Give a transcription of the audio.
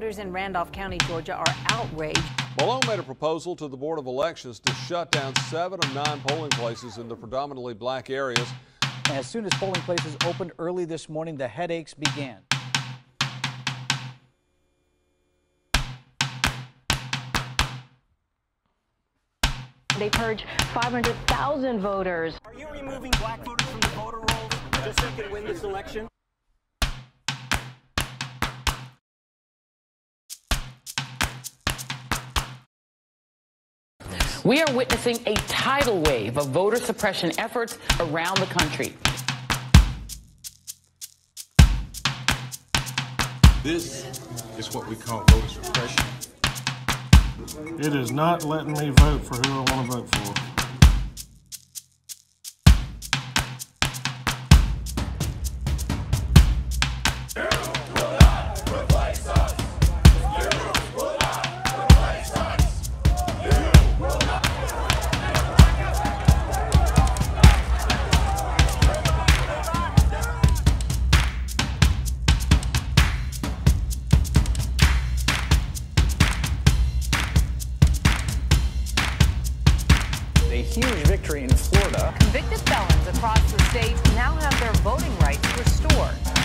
voters in Randolph County, Georgia, are outraged. Malone made a proposal to the Board of Elections to shut down 7 of 9 polling places in the predominantly black areas. And as soon as polling places opened early this morning, the headaches began. They purge 500,000 voters. Are you removing black voters from the voter rolls just so you can win this election? We are witnessing a tidal wave of voter suppression efforts around the country. This is what we call voter suppression. It is not letting me vote for who I want to vote for. A huge victory in Florida. Convicted felons across the state now have their voting rights restored.